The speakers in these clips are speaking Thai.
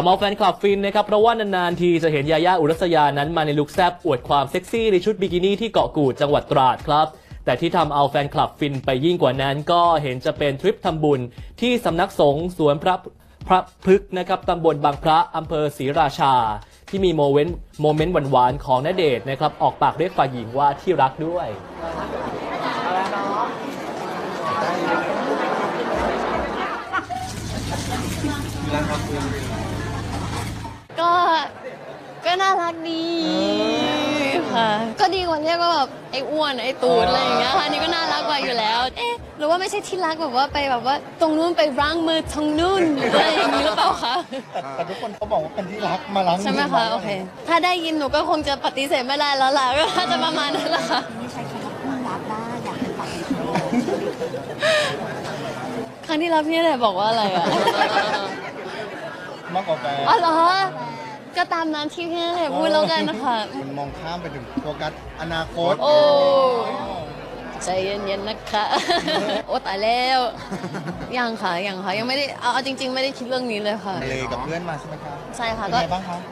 ทำเอาแฟนคลับฟินนะครับเพราะว่านานๆทีจะเห็นยาย่าอุรัสยานั้นมาในลุคแซบอวดความเซ็กซี่ในชุดบิกินี่ที่เกาะกูดจังหวัดตราดครับแต่ที่ทำเอาแฟนคลับฟินไปยิ่งกว่านั้นก็เห็นจะเป็นทริปทำบุญที่สำนักสงฆ์สวนพระพฤกษ์นะครับตำบลบางพระอำเภอศรีราชาที่มีโมเมนต์หวานๆของณเดชน์นะครับออกปากเรียกฝ่ายหญิงว่าที่รักด้วยก็น่ารักดีค่ะก็ดีกว่าเรียกว่าแบบไอ้อ้วนไอ้ตูดอะไรอย่างเงี้ยค่ะนี่ก็น่ารักกว่าอยู่แล้วเอ๊ะหรือว่าไม่ใช่ที่รักแบบว่าไปแบบว่าตรงนู้นไปร่างมือทางนู้นอะไรอย่างนี้หรือเปล่าคะแต่ทุกคนเขาบอกว่าเป็นที่รักมาล้างมือใช่ไหมคะโอเคถ้าได้ยินหนูก็คงจะปฏิเสธไม่ได้แล้วล่ะก็จะประมาณนั้นแหละค่ะไม่ใช่แค่คู่รักบ้าอยากเป็นปฏิเสธครั้งที่แล้วพี่อะไรบอกว่าอะไรอะมากกว่าแฟนอ๋อเหรอก็ตามนั้นที่พี่นั่นแหละพูดแล้วกันนะคะมันมองข้ามไปถึงโฟกัสอนาคตโอ้ใจเย็นๆนะคะโอ้ตายแล้วยังค่ะยังไม่ได้เอาจริงๆไม่ได้คิดเรื่องนี้เลยค่ะเลยกับเพื่อนมาใช่ไหมคะใช่ค่ะก็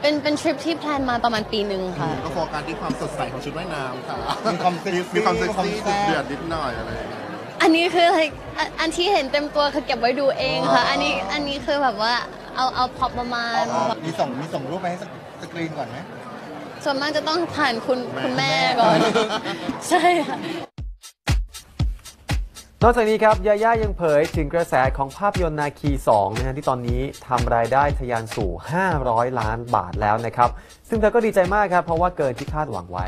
เป็นทริปที่แพลนมาประมาณปีหนึ่งค่ะก็โฟกัสที่ความสดใสของชุดว่ายน้ำค่ะมีความเซ็กซี่เดือดนิดหน่อยอะไรอันนี้คืออะไรอันที่เห็นเต็มตัวคือเก็บไว้ดูเองค่ะอันนี้คือแบบว่าเอาพอประมาณมีส่งรูปไปให้สกรีนก่อนไหมส่วนมากจะต้องผ่านคุณแม่ก่อนใช่ค่ะนอกจากนี้ครับยาย่ายังเผยถึงกระแสของภาพยนตร์นาคี 2 นะฮะที่ตอนนี้ทำรายได้ทะยานสู่500 ล้านบาทแล้วนะครับซึ่งเธอก็ดีใจมากครับเพราะว่าเกินที่คาดหวังไว้